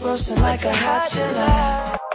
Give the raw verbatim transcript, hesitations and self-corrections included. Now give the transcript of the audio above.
roasting like a hot July.